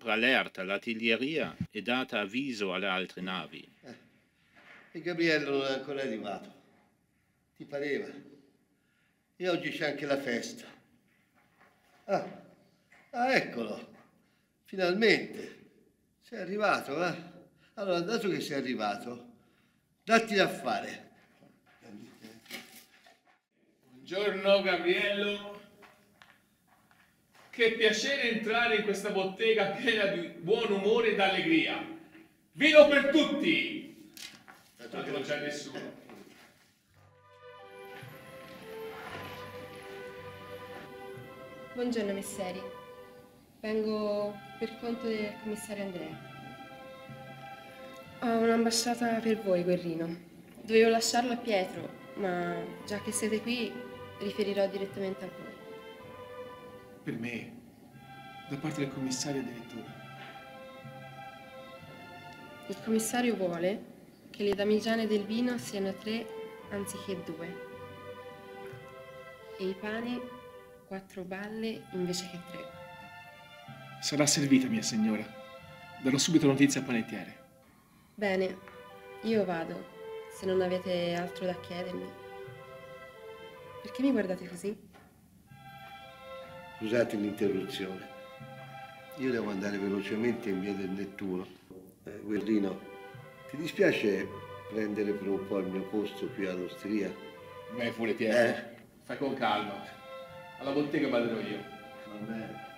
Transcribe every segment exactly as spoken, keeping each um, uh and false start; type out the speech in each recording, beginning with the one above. preallerta l'artiglieria e data avviso alle altre navi. Eh, e Gabriello non è ancora arrivato. Ti pareva? E oggi c'è anche la festa. Ah, ah, eccolo. Finalmente. Sei arrivato, va? Eh? Allora, dato che sei arrivato, datti da fare. Buongiorno Gabriello, che piacere entrare in questa bottega piena di buon umore ed allegria. Vino per tutti! Ma non c'è nessuno. Buongiorno messeri, vengo per conto del commissario Andrea. Ho un'ambasciata per voi, Guerrino. Dovevo lasciarlo a Pietro, ma già che siete qui... riferirò direttamente a voi. Per me, da parte del commissario addirittura. Il commissario vuole che le damigiane del vino siano tre anziché due e i pani quattro balle invece che tre. Sarà servita, mia signora. Darò subito notizia al panettiere. Bene, io vado, se non avete altro da chiedermi. Perché mi guardate così? Scusate l'interruzione. Io devo andare velocemente in via del Nettuno. Eh, Guerrino, ti dispiace prendere per un po' il mio posto qui all'osteria? Beh, pure Pietro. Eh? Fai con calma. Alla bottega vado io. Va bene.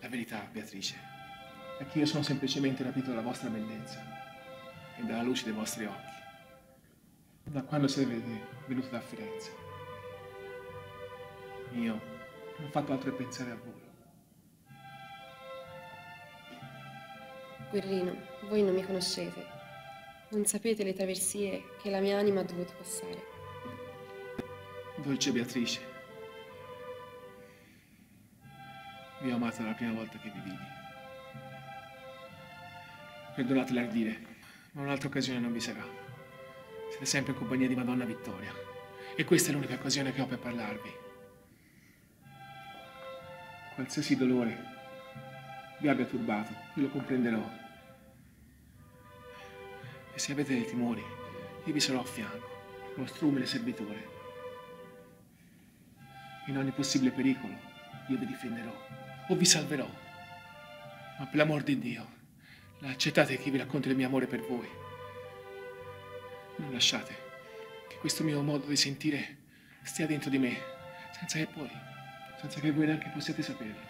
La verità, Beatrice. Perché io sono semplicemente rapito dalla vostra bellezza e dalla luce dei vostri occhi, da quando siete venuti da Firenze. Io non ho fatto altro che pensare a voi. Guerrino, voi non mi conoscete, non sapete le traversie che la mia anima ha dovuto passare. Dolce Beatrice, vi ho amato la prima volta che vi vidi. Perdonate l'ardire, ma un'altra occasione non vi sarà. Siete sempre in compagnia di Madonna Vittoria e questa è l'unica occasione che ho per parlarvi. Qualsiasi dolore vi abbia turbato, io lo comprenderò. E se avete dei timori, io vi sarò a fianco, vostro umile servitore. In ogni possibile pericolo, io vi difenderò o vi salverò. Ma per l'amor di Dio, accettate che vi racconti del mio amore per voi. Non lasciate che questo mio modo di sentire stia dentro di me, senza che poi, senza che voi neanche possiate saperlo.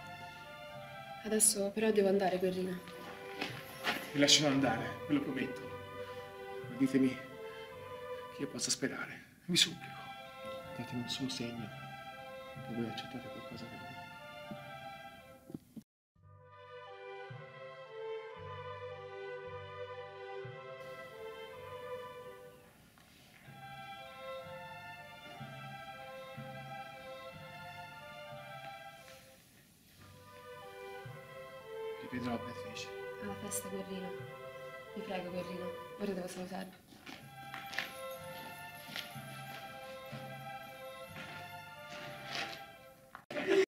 Adesso però devo andare, Guerrino. Vi lascerò andare, ve lo prometto. Ma ditemi che io possa sperare. Vi supplico. Datemi un solo segno che voi accettate qualcosa per me. Vedrò Beatrice. Alla festa, Guerrino. Vi prego, Guerrino. Ora devo salutarvi.